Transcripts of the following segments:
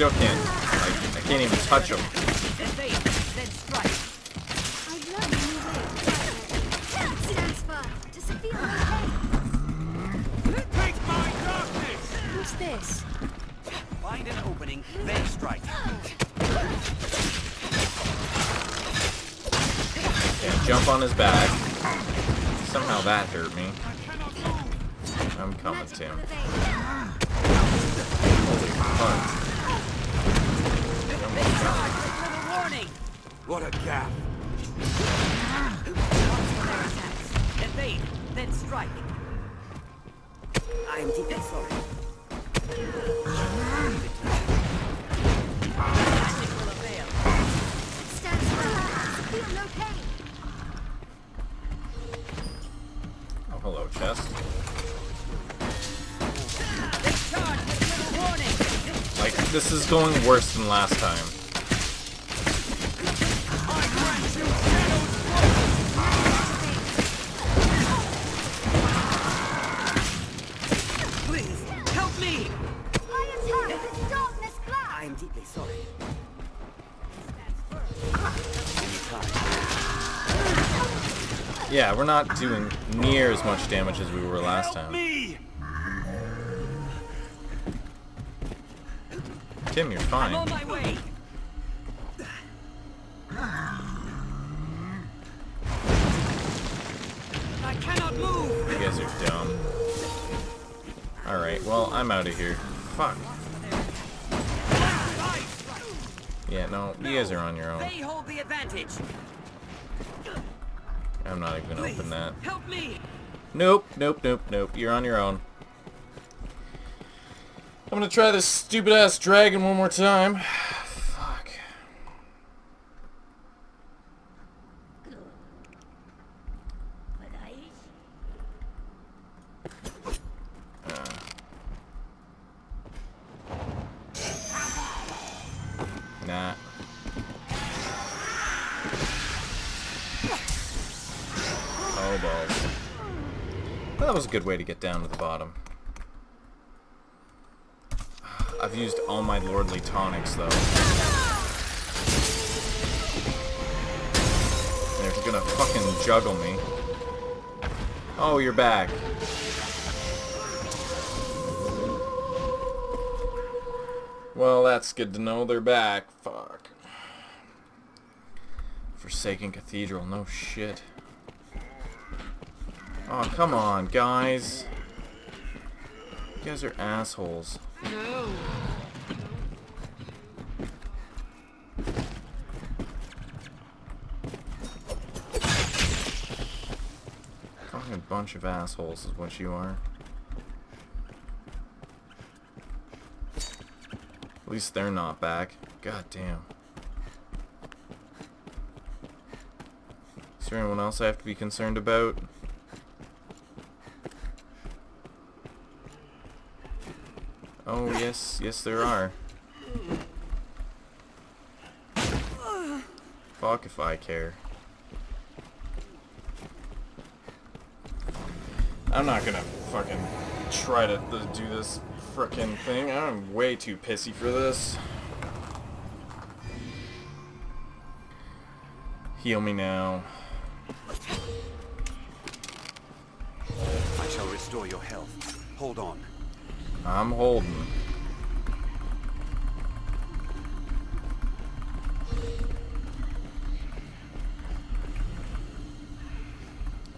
still can't. Like, I can't even touch them. What's this? Find an opening, then strike. Yeah, jump on his back. Somehow that hurt me. I'm coming, Tim. Holy fuck. What a gap. Evade, then strike. I'm deep in sorry. Oh, hello, chest. Like, this is going worse than last time. Yeah, we're not doing near as much damage as we were last time. Tim, you're fine. I'm on my way. I cannot move. You guys are dumb. Alright, well, I'm out of here. Fuck. Yeah, no, you guys are on your own. They hold the advantage. I'm not even gonna open that. Help me. Nope, nope, nope, nope. You're on your own. I'm gonna try this stupid ass dragon one more time. Fuck. Nah. Oh, balls. Well, that was a good way to get down to the bottom. I've used all my lordly tonics, though. They're gonna fucking juggle me. Oh, you're back. Well, that's good to know. They're back. Fuck. Forsaken Cathedral. No shit. Oh, come on, guys. You guys are assholes. No. Fucking bunch of assholes is what you are. At least they're not back. God damn. Is there anyone else I have to be concerned about? Oh, yes, yes there are. Fuck if I care. I'm not gonna fucking try to do this frickin' thing. I'm way too pissy for this. Heal me now. I shall restore your health. Hold on. I'm holding.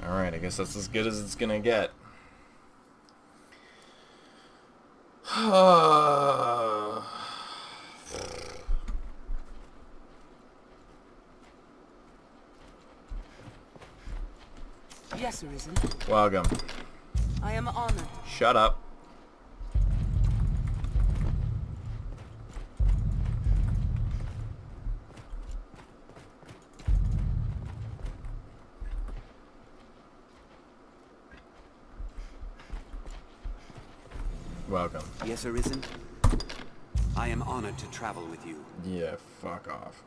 Alright, I guess that's as good as it's gonna get. Yes, Arisen. Welcome. I am honored. Shut up. Welcome. Yes, Arisen. I am honored to travel with you. Yeah, fuck off.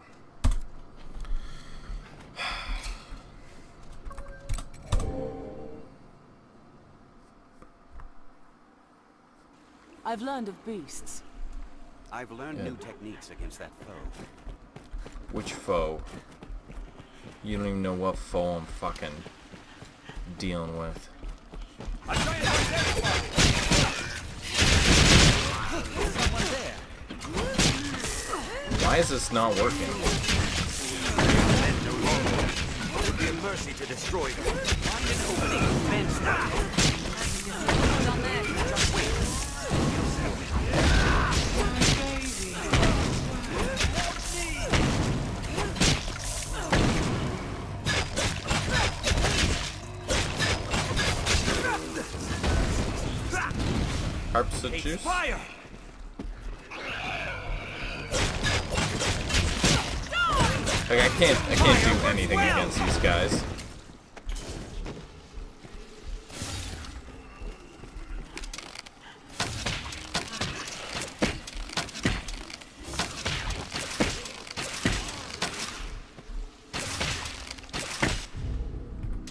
I've learned of beasts. I've learned new techniques against that foe. Which foe? You don't even know what foe I'm fucking dealing with. Why is this not working? Would be a mercy to destroy them. Harps of juice. Fire! Like I can't do anything against these guys.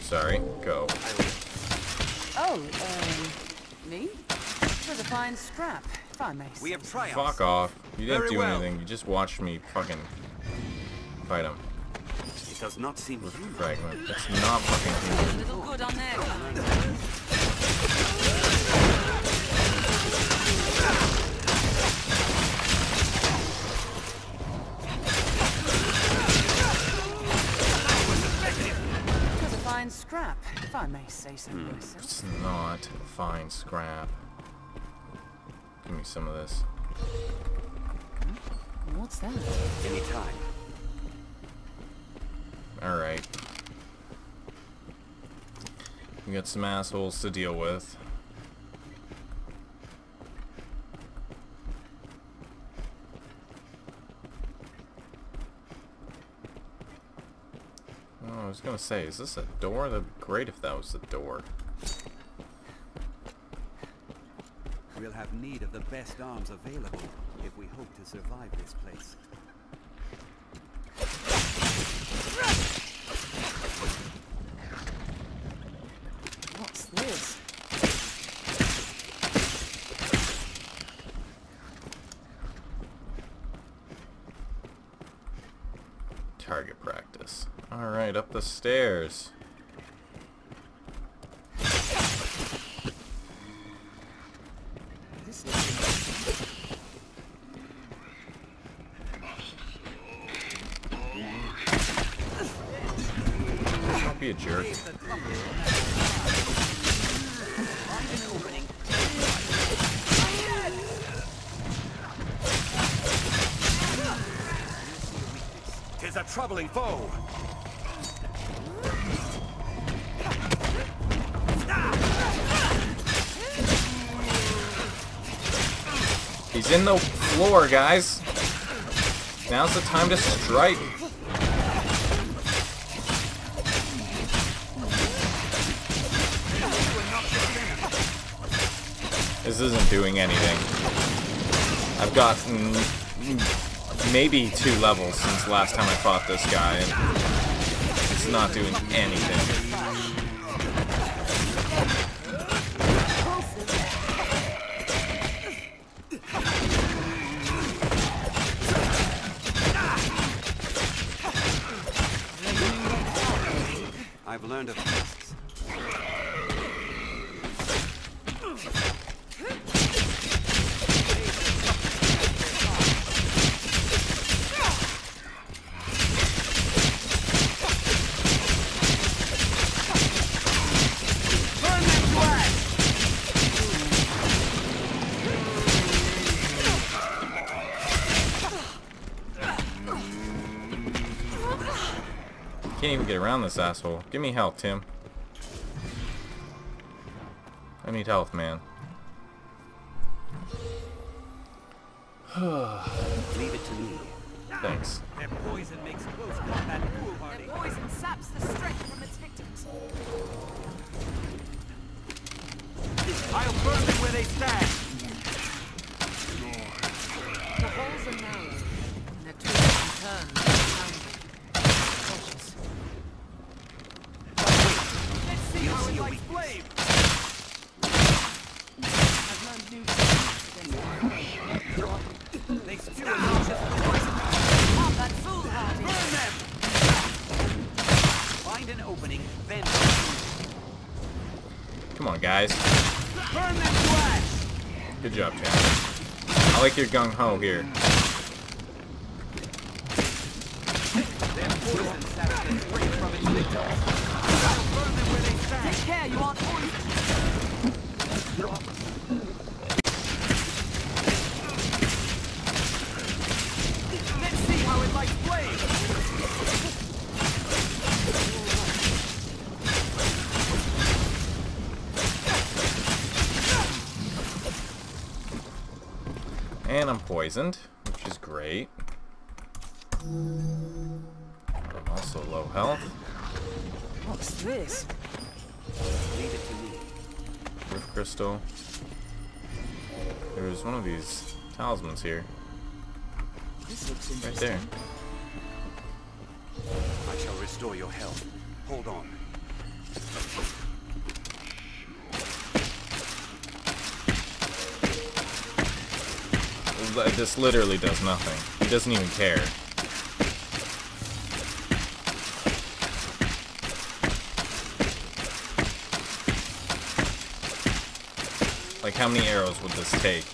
Sorry, go. Oh, me? For the fine scrap, if I may. We have triumphed. Fuck off! You didn't do anything. You just watched me fucking. Fight him. It does not seem fragment. It's not fucking human. Little good on there. It was a fine scrap, if I may say so myself. It's not a fine scrap. Give me some of this. What's that? Any time. Alright. We got some assholes to deal with. Oh, I was gonna say, is this a door? That'd be great if that was the door. We'll have need of the best arms available if we hope to survive this place. Target practice. All right, up the stairs. Don't be a jerk. A troubling foe. He's in the floor, guys. Now's the time to strike. This isn't doing anything. I've gotten maybe 2 levels since last time I fought this guy, and it's not doing anything. I've learned of this. Can't even get around this asshole. Give me health, Tim. I need health, man. Leave it to me. Thanks. Their poison makes close combat foolhardy. Their poison saps the strength from its victims. I'll burn them where they stand. The holes are narrow, and their twists and turns. Come on, guys. Good job, Chad. I like your gung-ho here. And I'm poisoned, which is great. I'm also low health. What's this? Leave it to me. Roof crystal. There's one of these talismans here. This looks interesting. Right there. I shall restore your health. Hold on. This literally does nothing. He doesn't even care. Like, how many arrows would this take?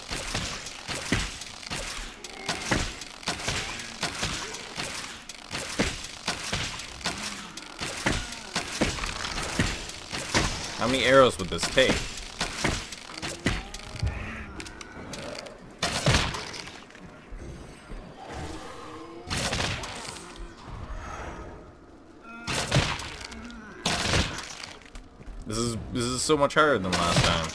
How many arrows would this take? This is so much harder than last time.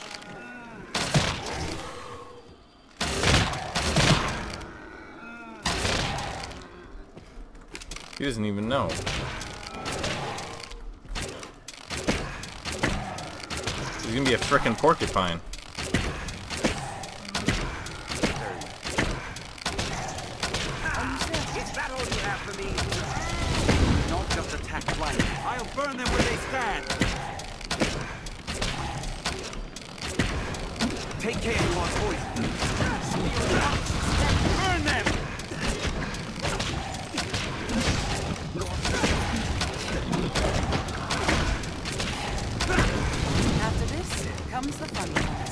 He doesn't even know. He's gonna be a frickin' porcupine. Is that all you have for me? Don't just attack life. I'll burn them where they stand. Take care of your poison. Burn them! After this comes the fun part.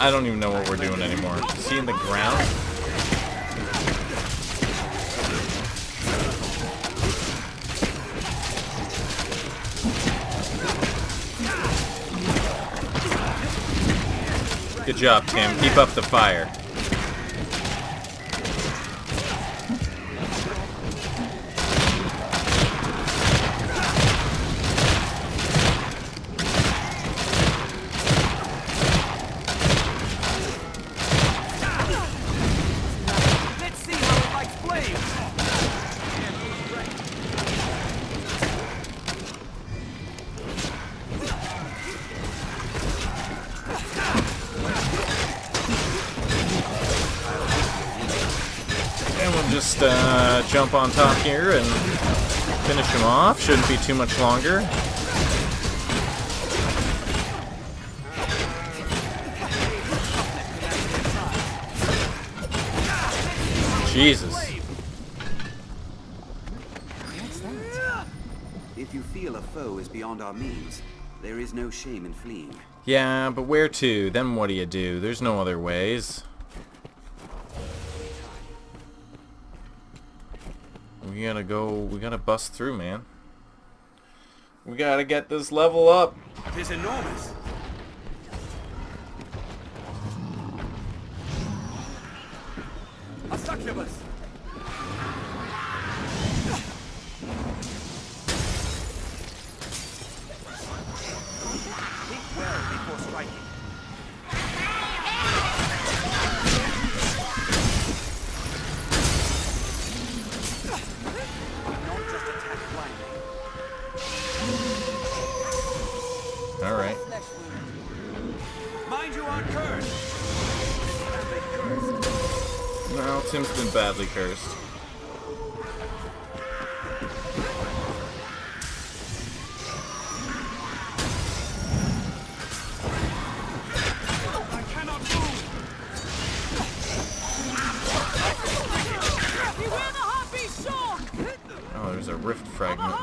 I don't even know what we're doing anymore. Seeing the ground? Good job, Tim. Keep up the fire. Let's see how it likes flames. Just jump on top here and finish him off. Shouldn't be too much longer. Jesus. If you feel a foe is beyond our means, there is no shame in fleeing. Yeah, but where to? Then what do you do? There's no other ways. We gotta go, we gotta bust through, man. We gotta get this level up. It is enormous. A succubus. Think well before striking. Alright. Mind you aren't cursed. No, Tim's been badly cursed. That's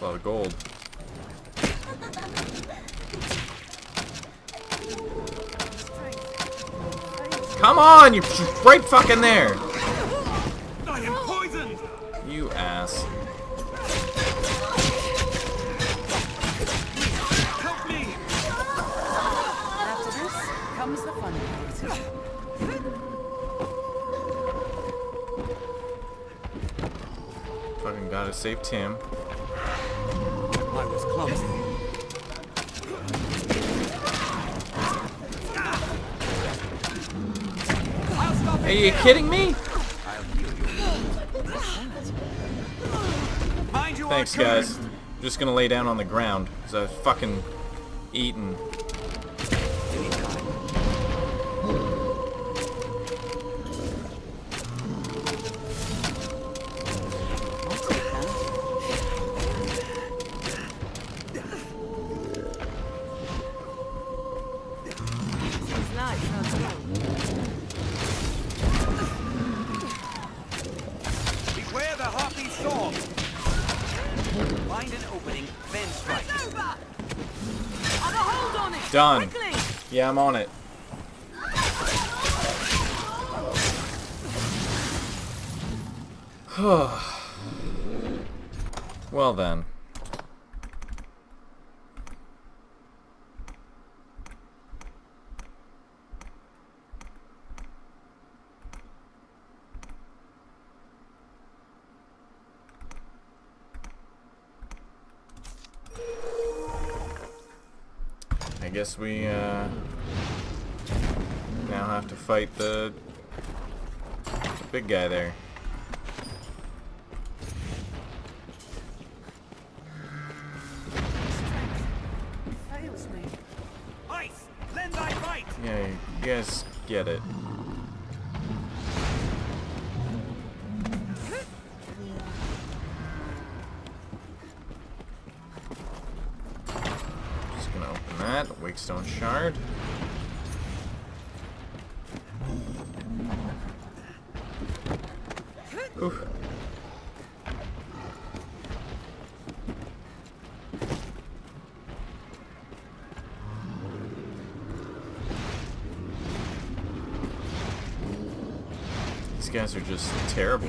a lot of gold. Come on, you're right fucking there. I am poisoned. You ass. Help me. After this comes the fun part. Fucking gotta save Tim. I was close. Are you kidding me? Thanks, guys. I'm just gonna lay down on the ground because I was fucking eaten. Done. Yeah, I'm on it. Well then. I guess we now have to fight the big guy there. Yeah, you guys get it. Stone shard. Oof. These guys are just terrible.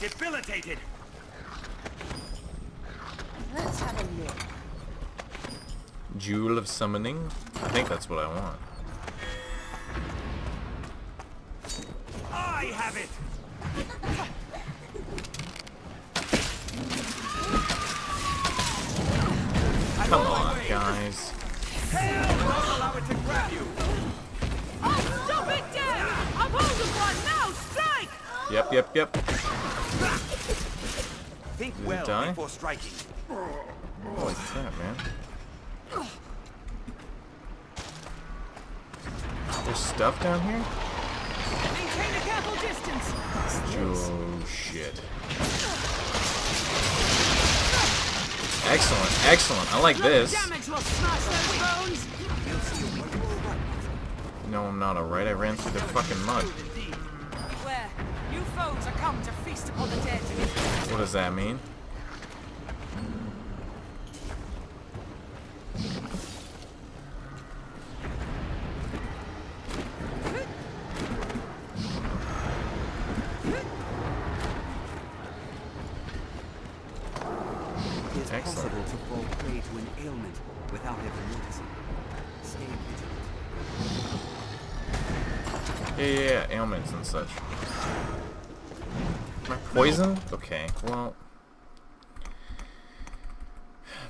Debilitated. Let's have a look. Jewel of Summoning? I think that's what I want. I have it. Come on, guys. Hell, don't allow it to grab you. Oh, stop it, Dan! I'm holding one now. Strike! Yep. Think well before striking. Holy crap, man. There's stuff down here? Maintain a careful distance. Oh, shit. Excellent. I like this. No, I'm not alright. I ran through the fucking mud. What does that mean? It's possible to fall prey to an ailment without ever noticing. Stay vigilant. Yeah, ailments and such. Am I poisoned? Okay, well...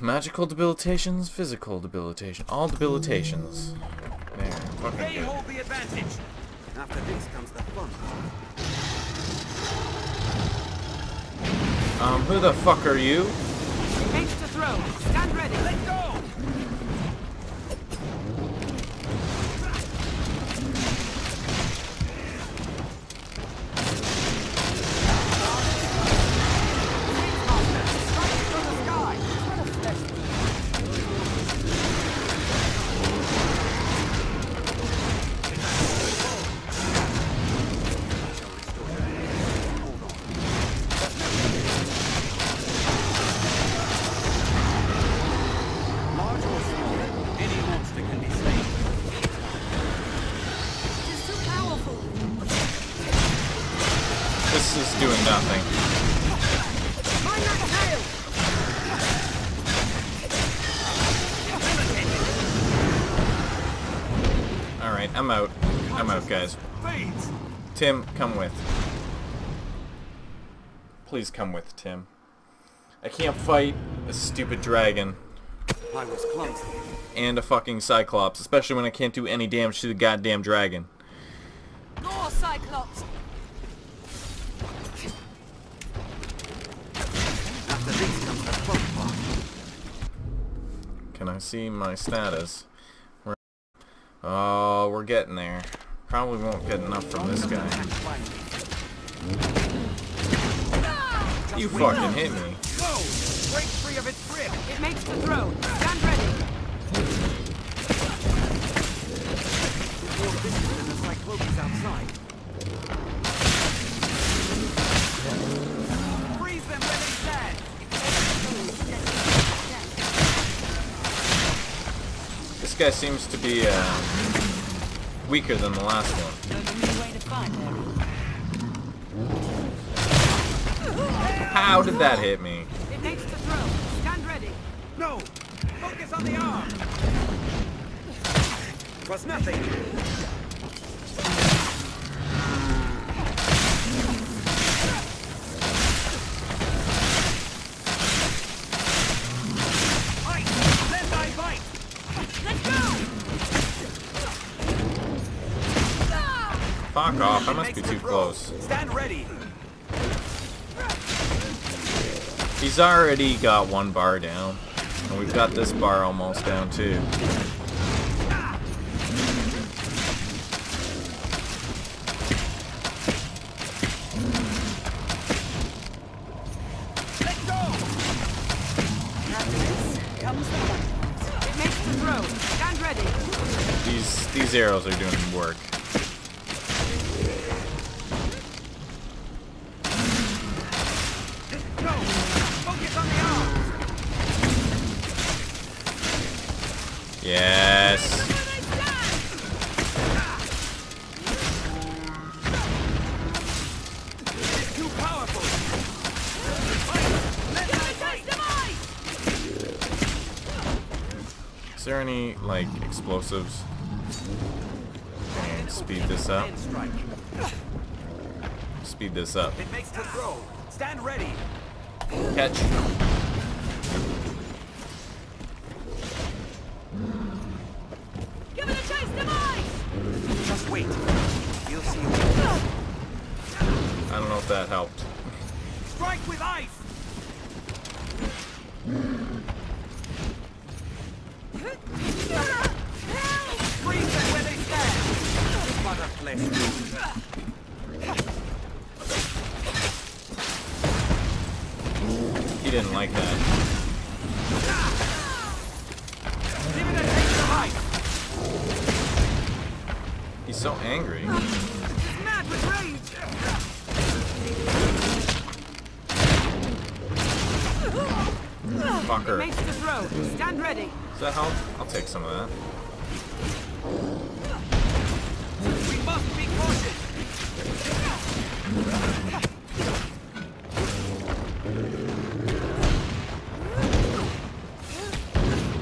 Magical debilitations, physical debilitation, all debilitations. There, fucking they good. Hold the advantage. After this comes the fun. Who the fuck are you? Engage to throw. Stand ready. Let's go. This is doing nothing. Alright, I'm out. I'm out, guys. Tim, come with. Please come with, Tim. I can't fight a stupid dragon. I was clumsy. And a fucking Cyclops, especially when I can't do any damage to the goddamn dragon. More Cyclops! Can I see my status? Oh, we're getting there. Probably won't get enough from this guy. You fucking hit me. Break free of its grip. It makes the throw. Stand ready. Freeze them where they stand. This guy seems to be weaker than the last one. How did that hit me? It makes the throw. Stand ready. No. Focus on the arm. Was nothing. Fuck off, I must be too close. Stand ready. He's already got one bar down. And we've got this bar almost down too. These arrows are doing work. Yes. Too powerful. Is there any like explosives? And speed this up. Speed this up. It makes the throw. Stand ready. Catch. Wait. You'll see. I don't know if that helped. Strike with ice. Freeze them where they stand. Mother flesh. He didn't like that. Give it a taste of ice. He's so angry. He's mad with rage. Fucker. Makes the throw. Stand ready. Does that help? I'll take some of that. We must be cautious.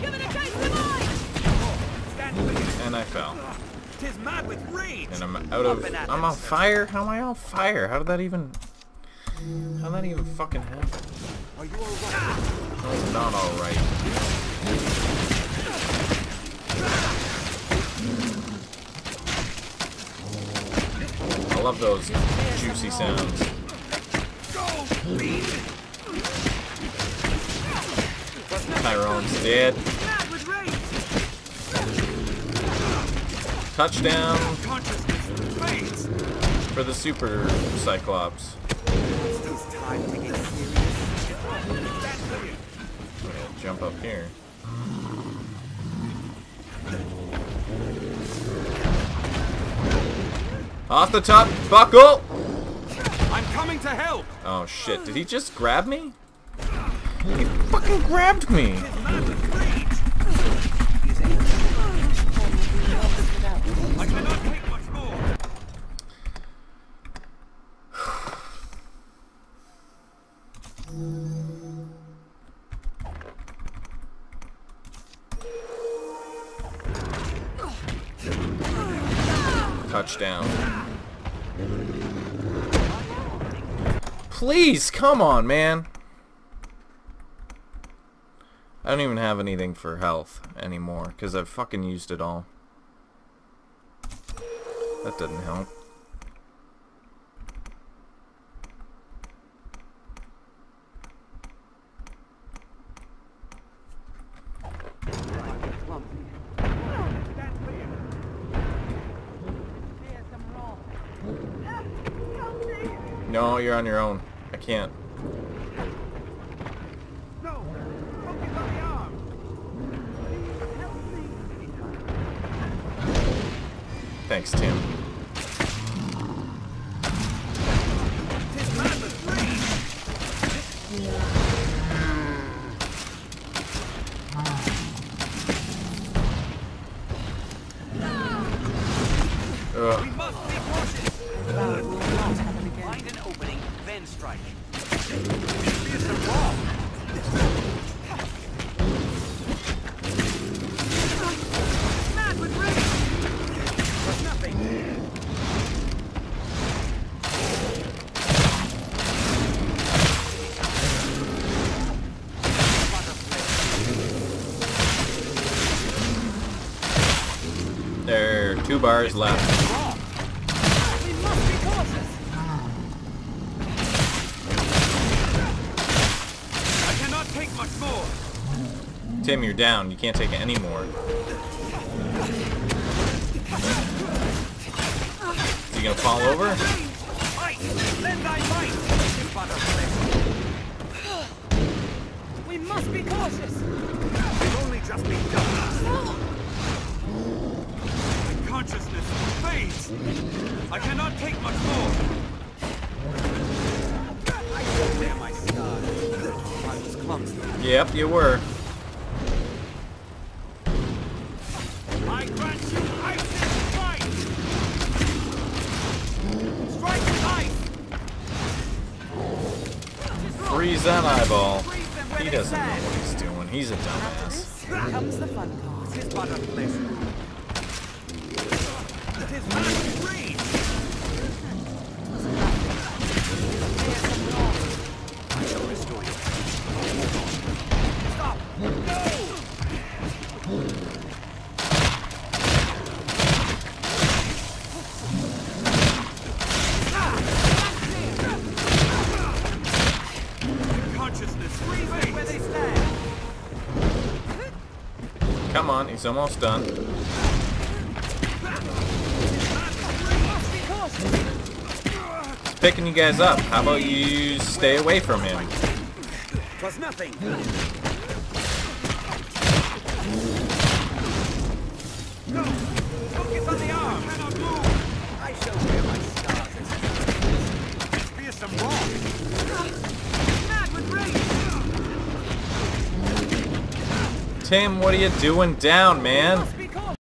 Give it a taste of mine. And I fell. Is mad with rage. And I'm out of I'm on fire? How am I on fire? How'd that even fucking happen? Are you alright? No, it's not alright. I love those juicy sounds. Tyrone's dead. Touchdown for the Super Cyclops. Jump up here. Off the top, buckle! I'm coming to help! Oh shit, did he just grab me? He fucking grabbed me! I cannot take much more. Touchdown. Please, come on, man. I don't even have anything for health anymore because I've fucking used it all. That doesn't help. No, you're on your own. I can't. Thanks, Tim. Two bars left. We must be cautious. I cannot take much more. Tim, you're down. You can't take any more. Is he gonna fall over? We must be cautious. We've only just begun. Consciousness fades. I cannot take much more. I don't dare my stars. I was clumsy. Yep, you were. I grant you ice and strike. Strike ice. Freeze that eyeball. He doesn't know what he's doing. He's a dumbass. Here comes the fun part. His butterfly. Come on, he's almost done. Picking you guys up. How about you stay away from him? Was nothing. No. Focus on the arm. Cannot move. I shall wear my stars. Fear some wrong. Mad with rage. Tim, what are you doing down, man?